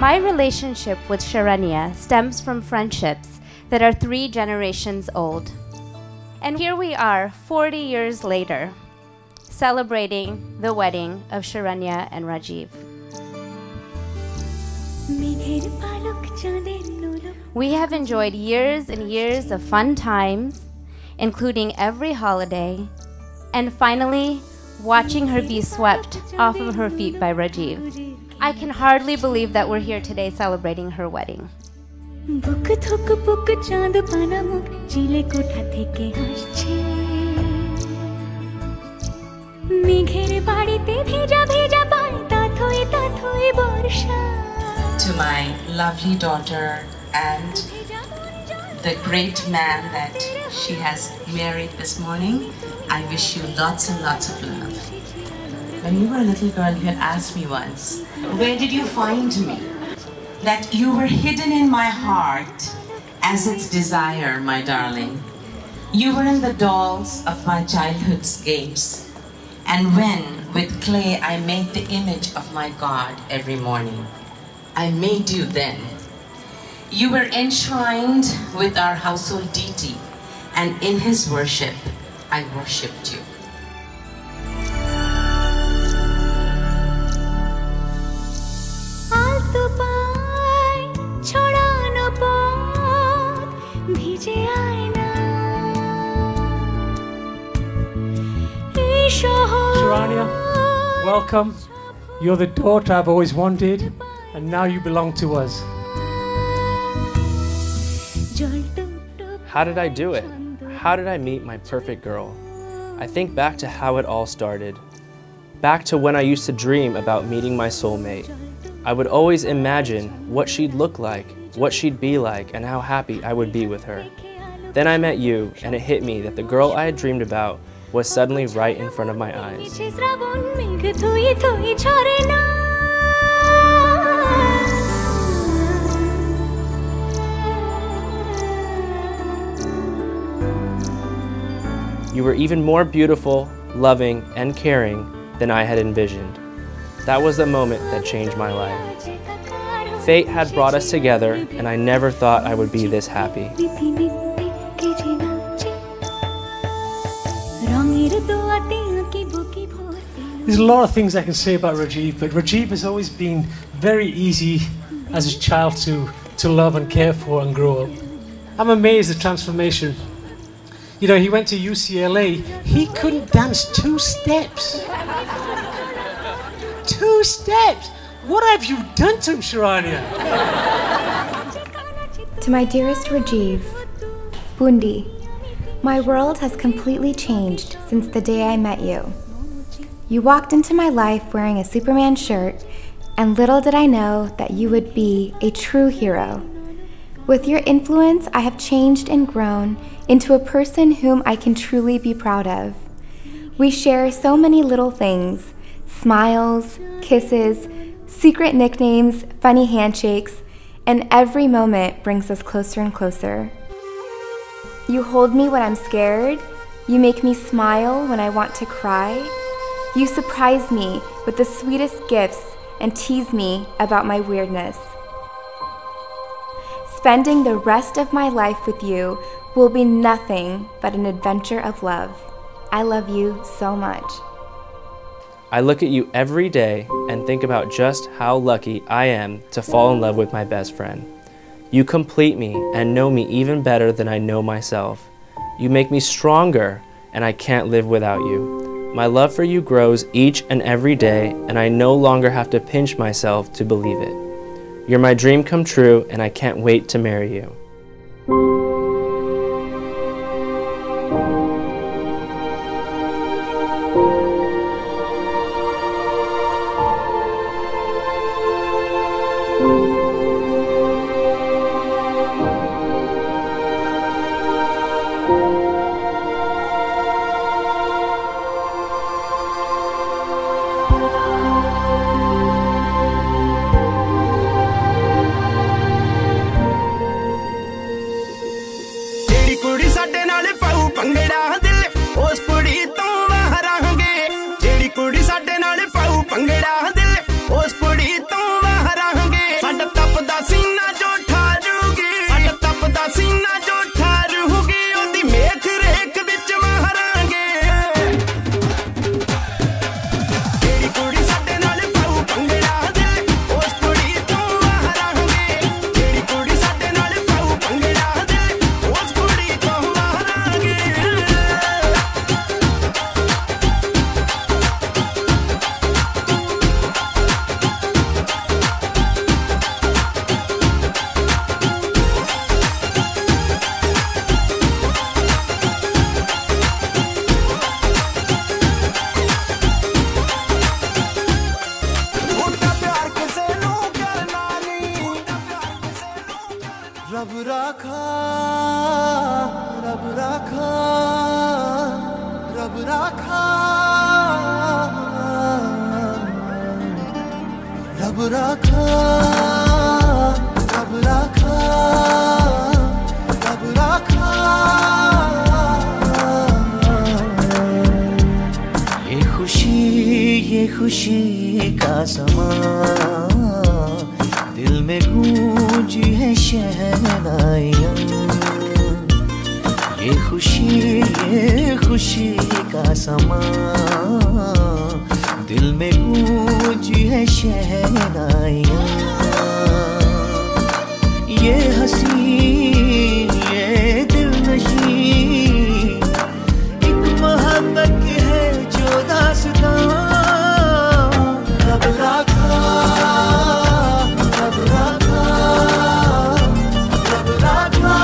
My relationship with Sharanya stems from friendships that are 3 generations old. And here we are, 40 years later, celebrating the wedding of Sharanya and Rajeev. We have enjoyed years and years of fun times, including every holiday, and finally watching her be swept off of her feet by Rajeev. I can hardly believe that we're here today celebrating her wedding. To my lovely daughter and the great man that she has married this morning, I wish you lots and lots of love. When you were a little girl, you had asked me once, where did you find me? That you were hidden in my heart as its desire, my darling. You were in the dolls of my childhood's games, and when with clay I made the image of my God every morning. I made you then. You were enshrined with our household deity, and in his worship, I worshipped you. Sharanya, welcome. You're the daughter I've always wanted, and now you belong to us. How did I do it? How did I meet my perfect girl? I think back to how it all started. Back to when I used to dream about meeting my soulmate. I would always imagine what she'd look like, what she'd be like, and how happy I would be with her. Then I met you, and it hit me that the girl I had dreamed about was suddenly right in front of my eyes. You were even more beautiful, loving, and caring than I had envisioned. That was the moment that changed my life. Fate had brought us together, and I never thought I would be this happy. There's a lot of things I can say about Rajeev, but Rajeev has always been very easy as a child to love and care for and grow up. I'm amazed at the transformation. You know, he went to UCLA, he couldn't dance 2 steps. 2 steps! What have you done to him, Sharanya? To my dearest Rajeev, Bundi, my world has completely changed since the day I met you. You walked into my life wearing a Superman shirt, and little did I know that you would be a true hero. With your influence, I have changed and grown into a person whom I can truly be proud of. We share so many little things: smiles, kisses, secret nicknames, funny handshakes, and every moment brings us closer and closer. You hold me when I'm scared. You make me smile when I want to cry. You surprise me with the sweetest gifts and tease me about my weirdness. Spending the rest of my life with you will be nothing but an adventure of love. I love you so much. I look at you every day and think about just how lucky I am to fall in love with my best friend. You complete me and know me even better than I know myself. You make me stronger, and I can't live without you. My love for you grows each and every day, and I no longer have to pinch myself to believe it. You're my dream come true, and I can't wait to marry you. rakha, rab rakha, rab rakha. ये खुशी का समा दिल में गूंजी है शहनाइयाँ। ये खुशी का समा दिल में गूंजी है शहनाइयाँ। ये हंसी ये दिल नशी एक मोहब्बत है जो दास्तां। रब राखा, रब राखा, रब राखा, रब राखा।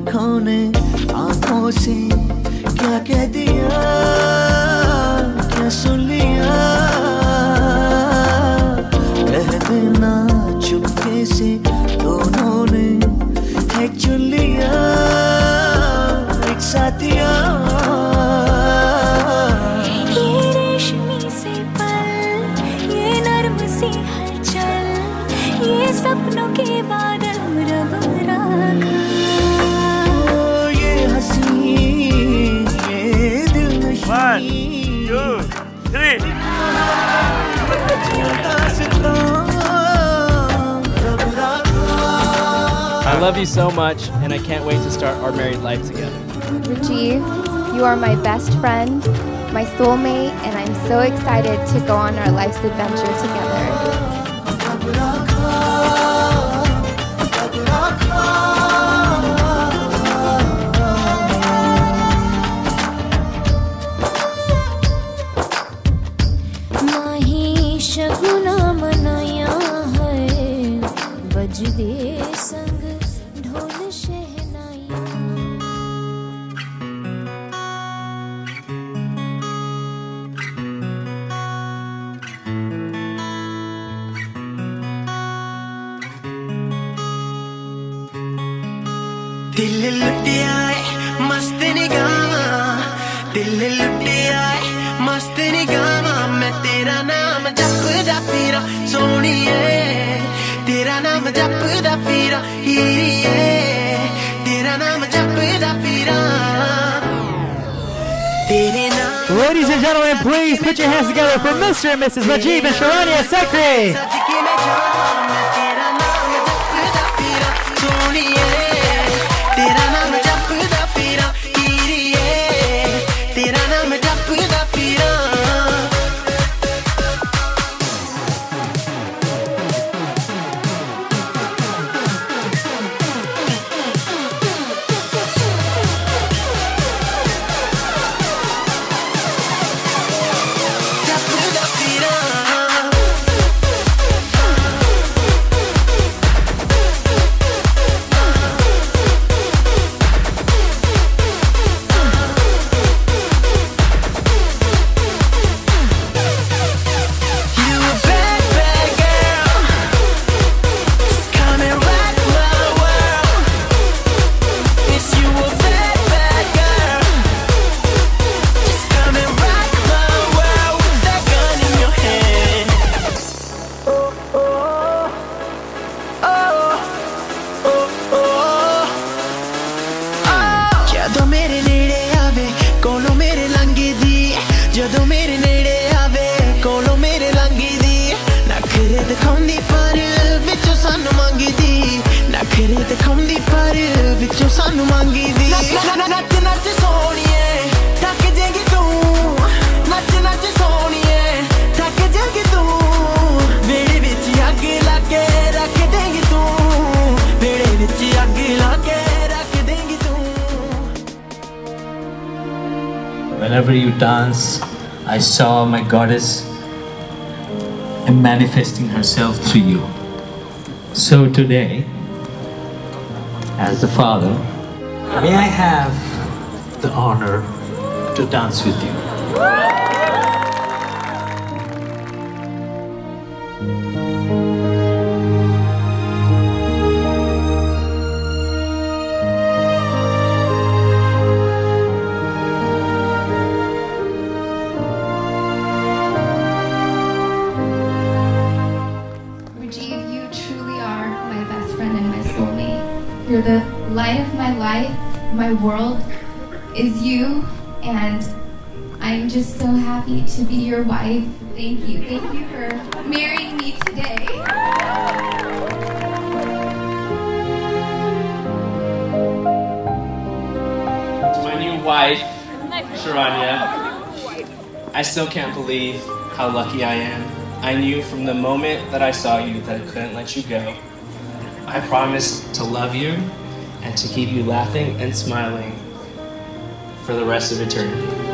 आँखों से क्या कह दिया क्या सुन लिया, कह देना चुपके से दोनों ने है चुन लिया एक साथिया। ये रेशमी से पल ये नर्म सी हलचल ये सपनों के बादल रब राखा। One, two, three. I love you so much, and I can't wait to start our married life together. Rajeev, you are my best friend, my soulmate, and I'm so excited to go on our life's adventure together. दिल लुटिया मस्त निगामा, दिल लुटिया मस्त निगामा। मैं तेरा नाम जपदा फिरा सोनिए, तेरा नाम जपदा फिरा हीरिए, तेरा नाम जपदा फिरा तेरे नाम। Ladies and gentlemen, please put your hands together for Mr. and Mrs. Rajeev and Sharanya Sekri. whenever you dance, I saw my goddess manifesting herself through you. So today, as the father, may I have the honor to dance with you. Rajeev, you truly are my best friend and my soulmate. You're the light of my life. My world is you, and I'm just so happy to be your wife. Thank you. Thank you for marrying me today. To my new wife, Sharanya, I still can't believe how lucky I am. I knew from the moment that I saw you that I couldn't let you go. I promised to love you and to keep you laughing and smiling for the rest of eternity.